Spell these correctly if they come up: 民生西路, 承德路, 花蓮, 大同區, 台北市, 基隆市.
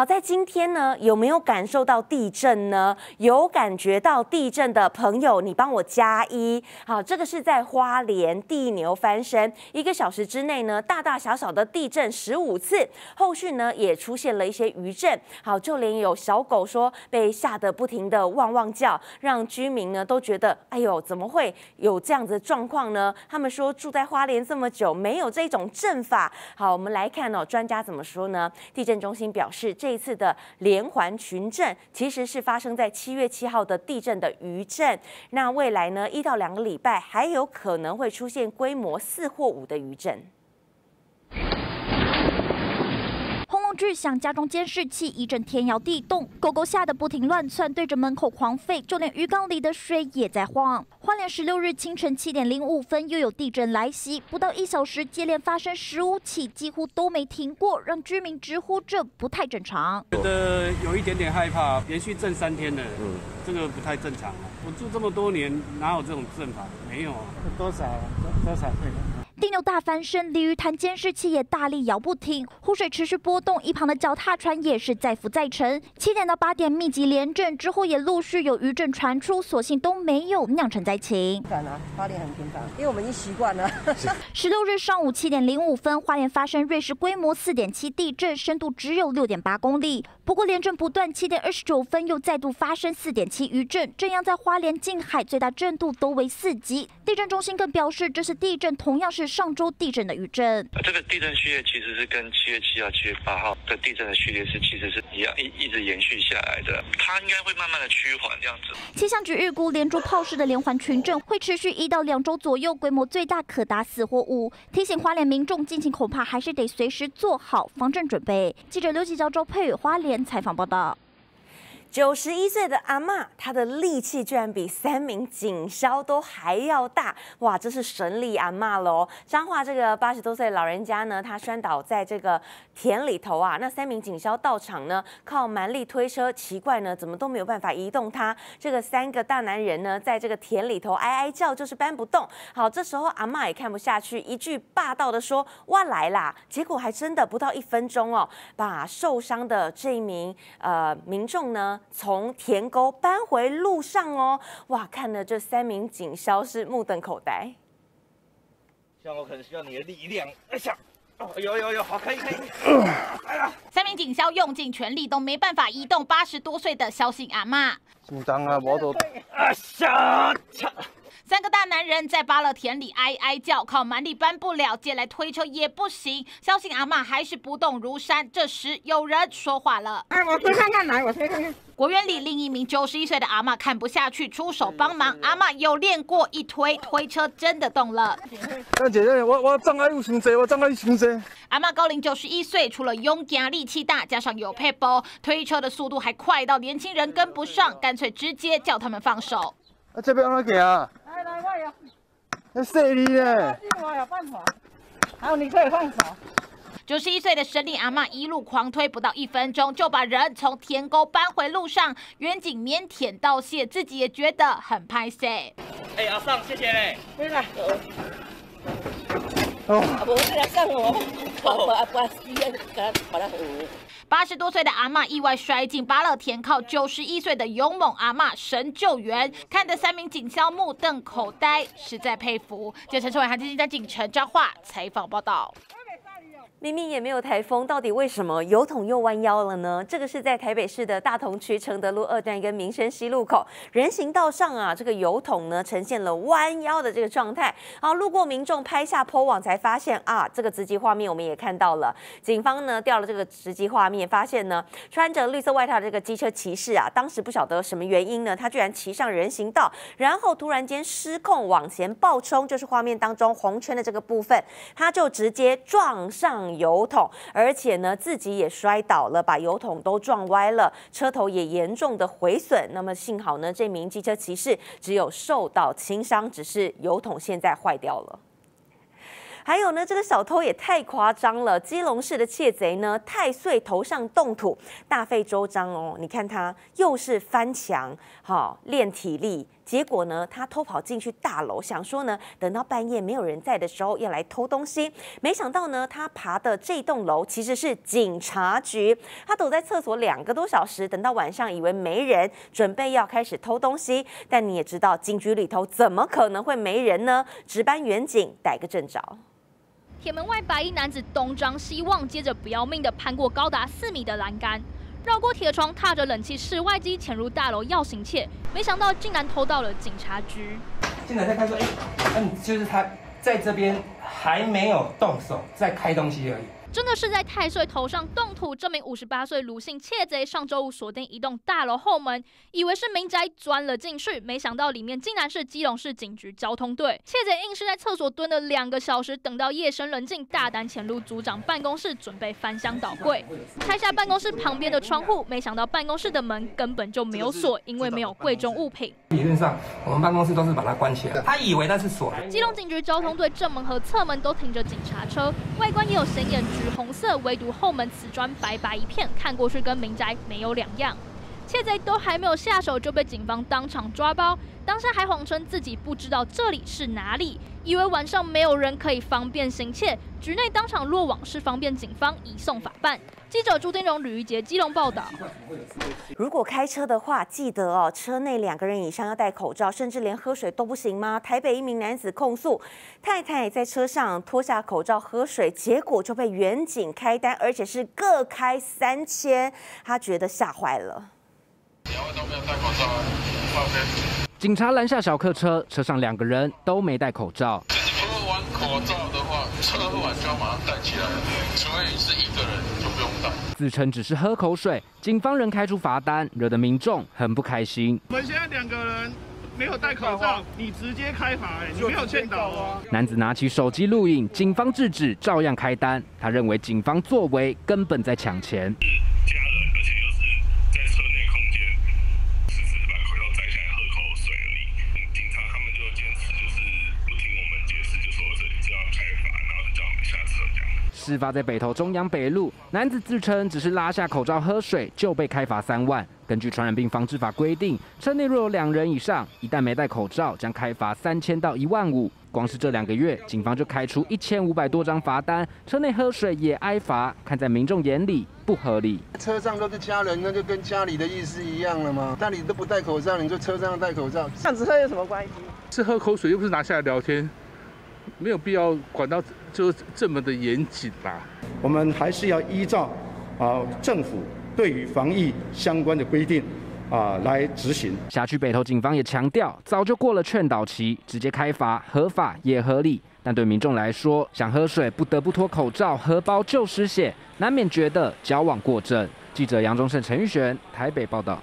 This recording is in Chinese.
好在今天呢，有没有感受到地震呢？有感觉到地震的朋友，你帮我加一。好，这个是在花莲地牛翻身，1个小时之内呢，大大小小的地震15次，后续呢也出现了一些余震。好，就连有小狗说被吓得不停的汪汪叫，让居民呢都觉得，哎呦，怎么会有这样子的状况呢？他们说住在花莲这么久，没有这种震法。好，我们来看哦，专家怎么说呢？地震中心表示，这一次的连环群震其实是发生在7月7号的地震的余震。那未来呢，1到2个礼拜还有可能会出现规模4或5的余震。轰隆巨响，家中监视器一阵天摇地动，狗狗吓得不停乱窜，对着门口狂吠，就连鱼缸里的水也在晃。花莲16日清晨7点05分又有地震来袭，不到1小时接连发生15起，几乎都没停过，让居民直呼这不太正常。觉得有一点点害怕，连续震3天了，这个不太正常啊。我住这么多年，哪有这种震法？没有啊，多少倍了。 地牛大翻身，鲤鱼潭监视器也大力摇不停，湖水持续波动，一旁的脚踏船也是载浮载沉。7点到8点密集连震之后，也陆续有余震传出，所幸都没有酿成灾情。花莲很平凡，因为我们已经习惯了。16日上午7点05分，花莲发生瑞士规模4.7地震，深度只有6.8公里。不过连震不断，7点29分又再度发生4.7余震，震央在花莲近海，最大震度都为4级。地震中心更表示，这次地震同样是 上周地震的余震，这个地震序列其实是跟7月7号、7月8号的地震的序列是其实是一样，一直延续下来的。它应该会慢慢的趋缓这样子。气象局预估，连珠炮式的连环群震会持续1到2周左右，规模最大可达4或5。提醒花莲民众，近期恐怕还是得随时做好防震准备。记者刘启昭、周佩宇花莲采访报道。 91岁的阿嬷，她的力气居然比3名警消都还要大，哇，这是神力阿嬷喽！彰化这个80多岁老人家呢，她摔倒在这个田里头啊，那3名警消到场呢，靠蛮力推车，奇怪呢，怎么都没有办法移动她。这个3个大男人呢，在这个田里头哀哀叫，就是搬不动。好，这时候阿嬷也看不下去，一句霸道的说：“我来啦！”结果还真的不到1分钟哦，把受伤的这一名民众呢， 从田沟搬回路上哦，哇！看了这3名警消是目瞪口呆。像我可能需要你的力量，哎呀，有，好，可以。哎呀，3名警消用尽全力都没办法移动80多岁的萧姓阿嬷。紧张啊，我都啊下。 3个大男人在芭乐田里哀哀叫，靠蛮力搬不了，借来推车也不行。萧姓阿嬷还是不动如山。这时有人说话了：“哎，我推看看，来，我推看看。”果园里另一名91岁的阿嬷看不下去，出手帮忙。阿嬷有练过一推，推车真的动了。但姐姐，我障碍有伤多，我障碍有伤多。阿嬷高龄91岁，除了勇敢力气大，加上有配包，推车的速度还快到年轻人跟不上，干脆直接叫他们放手。啊，这边安怎行啊？ 那犀利嘞！我有办法，还有你可以放手。91岁的神力阿嬷一路狂推，不到1分钟就把人从田沟搬回路上。远景腼腆道谢，自己也觉得很拍摄。哎，阿尚，谢谢嘞。对啦。哦。阿伯是来干我，把医院把他扶。 80多岁的阿嬷意外摔进芭乐田，靠91岁的勇猛阿嬷神救援，看得3名警消目瞪口呆，实在佩服。记者陈世伟、韩晶晶在警城彰化采访报道。 明明也没有台风，到底为什么油桶又弯腰了呢？这个是在台北市的大同区承德路2段跟民生西路口人行道上啊，这个油桶呢呈现了弯腰的这个状态。好，路过民众拍下po网才发现啊，这个直击画面我们也看到了。警方呢调了这个直击画面，发现呢穿着绿色外套的这个机车骑士啊，当时不晓得什么原因呢，他居然骑上人行道，然后突然间失控往前暴冲，就是画面当中红圈的这个部分，他就直接撞上 油桶，而且呢自己也摔倒了，把油桶都撞歪了，车头也严重的毁损。那么幸好呢，这名机车骑士只有受到轻伤，只是油桶现在坏掉了。 还有呢，这个小偷也太夸张了！基隆市的窃贼呢，太岁头上动土，大费周章哦。你看他又是翻墙，好练体力，结果呢，他偷跑进去大楼，想说呢，等到半夜没有人在的时候要来偷东西。没想到呢，他爬的这栋楼其实是警察局，他躲在厕所2个多小时，等到晚上以为没人，准备要开始偷东西。但你也知道，警局里头怎么可能会没人呢？值班员警逮个正着。 铁门外，白衣男子东张西望，接着不要命地攀过高达4米的栏杆，绕过铁窗，踏着冷气室外机潜入大楼要行窃，没想到竟然偷到了警察局。进来再看说，就是他在这边还没有动手，在开东西而已。真的是在太岁头上动土。这名58岁卢姓窃贼上周五锁定一栋大楼后门，以为是民宅，钻了进去，没想到里面竟然是基隆市警局交通队。窃贼硬是在厕所蹲了2个小时，等到夜深人静，大胆潜入组长办公室，准备翻箱倒柜，拆下办公室旁边的窗户，没想到办公室的门根本就没有锁，因为没有贵重物品。理论上，我们办公室都是把它关起来，他以为那是锁。基隆警局交通队正门和侧门都停着警察车，外观也有显眼。 橘红色，唯独后门瓷砖白白一片，看过去跟民宅没有两样。窃贼都还没有下手就被警方当场抓包，当时还谎称自己不知道这里是哪里，以为晚上没有人可以方便行窃。局内当场落网，是方便警方移送法办。 记者朱丁荣、吕玉杰基隆报道。如果开车的话，记得哦，车内2个人以上要戴口罩，甚至连喝水都不行吗？台北一名男子控诉，太太在车上脱下口罩喝水，结果就被员警开单，而且是各开3000，他觉得吓坏了。两位都没有戴口罩，警察拦下小客车，车上2个人都没戴口罩。 口罩的话，车喝完就要马上戴起来，除非是1个人就不用戴。自称只是喝口水，警方仍开出罚单，惹得民众很不开心。我们现在2个人没有戴口罩，你直接开罚，你没有劝导啊。男子拿起手机录影，警方制止，照样开单。他认为警方作为根本在抢钱。 事发在北投中央北路，男子自称只是拉下口罩喝水就被开罚3万。根据传染病防治法规定，车内若有2人以上，一旦没戴口罩，将开罚3000到15000。光是这2个月，警方就开出1500多张罚单，车内喝水也挨罚，看在民众眼里不合理。车上都是家人，那就跟家里的意思一样了嘛。那你都不戴口罩，你就车上戴口罩，这样子喝有什么关系？是喝口水，又不是拿下来聊天。 没有必要管到就这么的严谨吧。我们还是要依照政府对于防疫相关的规定来执行。辖区北投警方也强调，早就过了劝导期，直接开罚合法也合理。但对民众来说，想喝水不得不脱口罩，荷包就失血，难免觉得矫枉过正。记者杨宗胜、陈玉璇，台北报道。